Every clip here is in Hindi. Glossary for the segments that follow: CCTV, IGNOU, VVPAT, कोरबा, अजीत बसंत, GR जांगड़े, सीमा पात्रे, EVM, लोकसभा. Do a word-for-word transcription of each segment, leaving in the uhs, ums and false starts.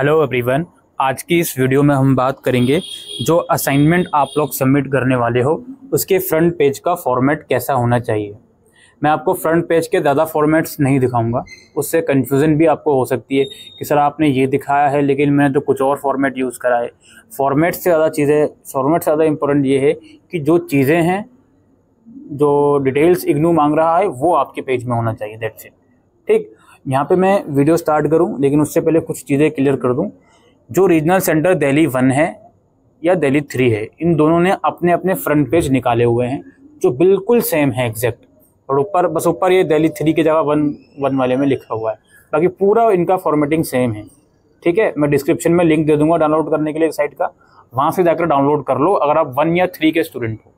हेलो एवरीवन, आज की इस वीडियो में हम बात करेंगे जो असाइनमेंट आप लोग सबमिट करने वाले हो उसके फ्रंट पेज का फॉर्मेट कैसा होना चाहिए। मैं आपको फ्रंट पेज के ज़्यादा फॉर्मेट्स नहीं दिखाऊंगा, उससे कंफ्यूजन भी आपको हो सकती है कि सर आपने ये दिखाया है लेकिन मैंने तो कुछ और फॉर्मेट यूज़ करा है। फॉर्मेट से ज़्यादा चीज़ें फॉर्मेट से ज़्यादा इम्पोर्टेंट ये है कि जो चीज़ें हैं, जो डिटेल्स इग्नू मांग रहा है वो आपके पेज में होना चाहिए। That's it. ठीक, यहाँ पे मैं वीडियो स्टार्ट करूँ लेकिन उससे पहले कुछ चीज़ें क्लियर कर दूँ। जो रीजनल सेंटर दिल्ली वन है या दिल्ली थ्री है, इन दोनों ने अपने अपने फ्रंट पेज निकाले हुए हैं जो बिल्कुल सेम है एग्जैक्ट, और ऊपर बस ऊपर ये दिल्ली थ्री की जगह वन वन वाले में लिखा हुआ है, बाकी पूरा इनका फॉर्मेटिंग सेम है। ठीक है, मैं डिस्क्रिप्शन में लिंक दे दूँगा डाउनलोड करने के लिए साइट का, वहाँ से जाकर डाउनलोड कर लो अगर आप वन या थ्री के स्टूडेंट हो,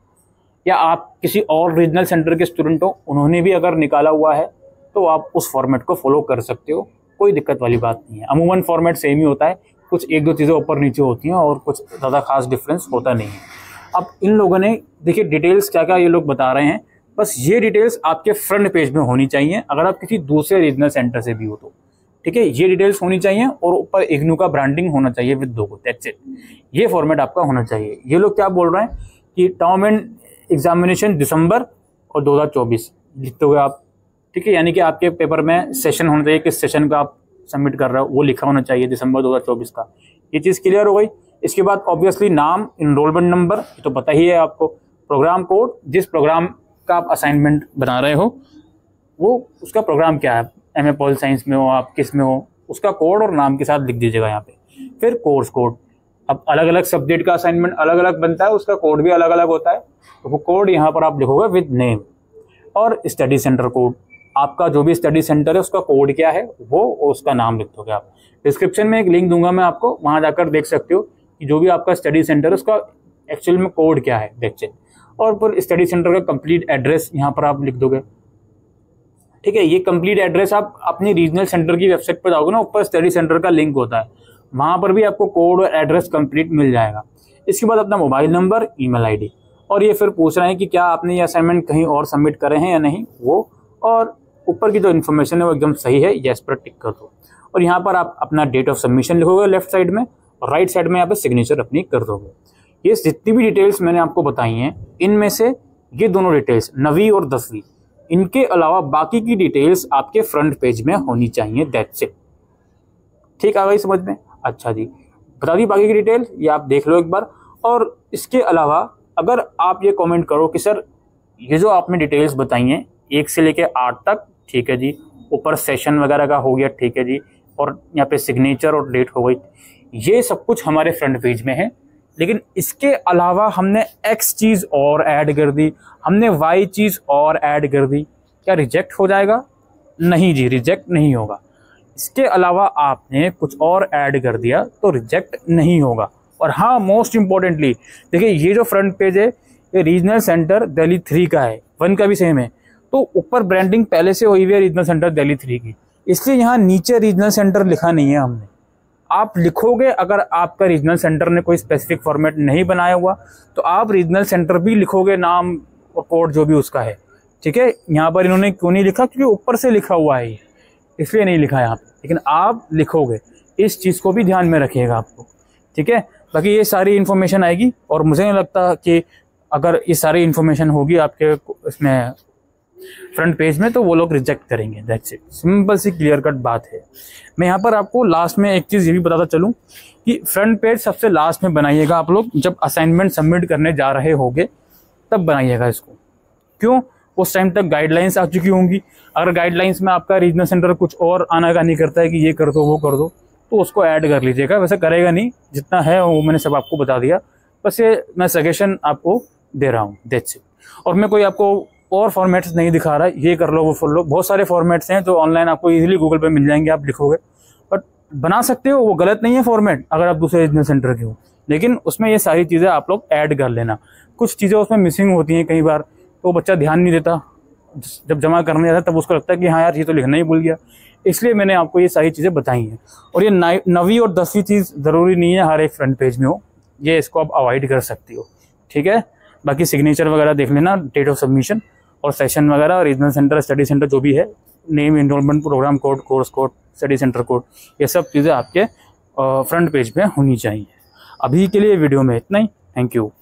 या आप किसी और रीजनल सेंटर के स्टूडेंट हो उन्होंने भी अगर निकाला हुआ है तो आप उस फॉर्मेट को फॉलो कर सकते हो, कोई दिक्कत वाली बात नहीं है। अमूमन फॉर्मेट सेम ही होता है, कुछ एक दो चीज़ें ऊपर नीचे होती हैं और कुछ ज़्यादा खास डिफरेंस होता नहीं है। अब इन लोगों ने देखिए डिटेल्स क्या क्या ये लोग बता रहे हैं, बस ये डिटेल्स आपके फ्रंट पेज में होनी चाहिए अगर आप किसी दूसरे रीजनल सेंटर से भी हो तो। ठीक है, ये डिटेल्स होनी चाहिए और ऊपर इग्नू का ब्रांडिंग होना चाहिए विद लोगो। दैट्स इट, ये फॉर्मेट आपका होना चाहिए। ये लोग क्या बोल रहे हैं कि टर्म एंड एग्जामिनेशन दिसंबर और दो हज़ार चौबीस लिखते हुए आप, ठीक है, यानी कि आपके पेपर में सेशन होना चाहिए, किस सेशन का आप सबमिट कर रहे हो वो लिखा होना चाहिए दिसंबर दो हज़ार चौबीस का। ये चीज़ क्लियर हो गई। इसके बाद ऑब्वियसली नाम, इनरोलमेंट नंबर तो पता ही है आपको, प्रोग्राम कोड, जिस प्रोग्राम का आप असाइनमेंट बना रहे हो वो उसका प्रोग्राम क्या है, एम ए पॉल साइंस में हो आप, किस में हो, उसका कोड और नाम के साथ लिख दीजिएगा यहाँ पे। फिर कोर्स कोड, अब अलग अलग सब्जेक्ट का असाइनमेंट अलग अलग बनता है, उसका कोड भी अलग अलग होता है, तो वो कोड यहाँ पर आप लिखोगे विद नेम। और स्टडी सेंटर कोड, आपका जो भी स्टडी सेंटर है उसका कोड क्या है वो उसका नाम लिख दोगे आप। डिस्क्रिप्शन में एक लिंक दूंगा मैं आपको, वहां जाकर देख सकते हो कि जो भी आपका स्टडी सेंटर है उसका एक्चुअल में कोड क्या है। That's it. और फिर स्टडी सेंटर का कंप्लीट एड्रेस यहाँ पर आप लिख दोगे। ठीक है, ये कंप्लीट एड्रेस आप अपनी रीजनल सेंटर की वेबसाइट पर जाओगे ना, ऊपर स्टडी सेंटर का लिंक होता है, वहाँ पर भी आपको कोड और एड्रेस कंप्लीट मिल जाएगा। इसके बाद अपना mobile number, email I D, और ये फिर पूछ रहे हैं कि क्या आपने ये असाइनमेंट कहीं और सबमिट करे हैं या नहीं वो, और ऊपर की जो इन्फॉर्मेशन है वो एकदम सही है, येस पर टिक कर दो। और यहाँ पर आप अपना डेट ऑफ सबमिशन लिखोगे लेफ्ट साइड में, और राइट साइड में यहाँ पर सिग्नेचर अपनी कर दोगे। ये जितनी भी डिटेल्स मैंने आपको बताई हैं इनमें से ये दोनों डिटेल्स नवी और दसवीं, इनके अलावा बाकी की डिटेल्स आपके फ्रंट पेज में होनी चाहिए। That's it. ठीक आ गई समझ में? अच्छा जी, बता दी बाकी की डिटेल, ये आप देख लो एक बार। और इसके अलावा अगर आप ये कॉमेंट करो कि सर ये जो आपने डिटेल्स बताई हैं एक से लेकर आठ तक, ठीक है जी, ऊपर सेशन वगैरह का हो गया, ठीक है जी, और यहाँ पे सिग्नेचर और डेट हो गई, ये सब कुछ हमारे फ्रंट पेज में है, लेकिन इसके अलावा हमने एक्स चीज़ और ऐड कर दी, हमने वाई चीज़ और ऐड कर दी, क्या रिजेक्ट हो जाएगा? नहीं जी, रिजेक्ट नहीं होगा। इसके अलावा आपने कुछ और ऐड कर दिया तो रिजेक्ट नहीं होगा। और हाँ, मोस्ट इम्पोर्टेंटली देखिए ये जो फ्रंट पेज है ये रीजनल सेंटर दिल्ली थ्री का है, वन का भी सेम है, तो ऊपर ब्रांडिंग पहले से हुई हुई है रीजनल सेंटर दिल्ली थ्री की, इसलिए यहाँ नीचे रीजनल सेंटर लिखा नहीं है हमने। आप लिखोगे अगर आपका रीजनल सेंटर ने कोई स्पेसिफिक फॉर्मेट नहीं बनाया हुआ तो आप रीजनल सेंटर भी लिखोगे, नाम और कोड जो भी उसका है। ठीक है, यहाँ पर इन्होंने क्यों नहीं लिखा? क्योंकि ऊपर से लिखा हुआ है, इसलिए नहीं लिखा यहाँ पर, लेकिन आप लिखोगे, इस चीज़ को भी ध्यान में रखिएगा आपको। ठीक है, बाकी ये सारी इन्फॉर्मेशन आएगी, और मुझे नहीं लगता कि अगर ये सारी इन्फॉर्मेशन होगी आपके इसमें फ्रंट पेज में तो वो लोग रिजेक्ट करेंगे। दैट्स इट, सिंपल सी क्लियर कट बात है। मैं यहाँ पर आपको लास्ट में एक चीज़ ये भी बताता चलूँ कि फ्रंट पेज सबसे लास्ट में बनाइएगा आप लोग, जब असाइनमेंट सबमिट करने जा रहे होगे तब बनाइएगा इसको। क्यों? उस टाइम तक गाइडलाइंस आ चुकी होंगी, अगर गाइडलाइंस में आपका रीजनल सेंटर कुछ और आनाकानी करता है कि ये कर दो वो कर दो तो उसको ऐड कर लीजिएगा, वैसे करेगा नहीं, जितना है वो मैंने सब आपको बता दिया, बस ये मैं सजेशन आपको दे रहा हूँ। That's it. और मैं कोई आपको और फॉर्मेट्स नहीं दिखा रहा है, ये कर लो वो फॉर लो, बहुत सारे फॉर्मेट्स हैं जो ऑनलाइन आपको इजीली गूगल पे मिल जाएंगे, आप लिखोगे बट बना सकते हो, वो गलत नहीं है फॉर्मेट अगर आप दूसरे रीजनल सेंटर के हो, लेकिन उसमें ये सारी चीज़ें आप लोग ऐड कर लेना। कुछ चीज़ें उसमें मिसिंग होती हैं कई बार, तो बच्चा ध्यान नहीं देता, जब जमा करने जाता तब उसको लगता है कि हाँ यार ये तो लिखना ही भूल गया, इसलिए मैंने आपको ये सारी चीज़ें बताई हैं। और ये नवी और दसवीं चीज़ ज़रूरी नहीं है हर एक फ्रंट पेज में हो, ये इसको आप अवॉइड कर सकती हो। ठीक है, बाकी सिग्नेचर वगैरह देख लेना, डेट ऑफ सबमिशन और सेशन वगैरह, रीजनल सेंटर, स्टडी सेंटर जो भी है, name, enrolment, programme code, course code, study centre code, ये सब चीज़ें आपके फ्रंट पेज पे होनी चाहिए। अभी के लिए वीडियो में इतना ही। Thank you.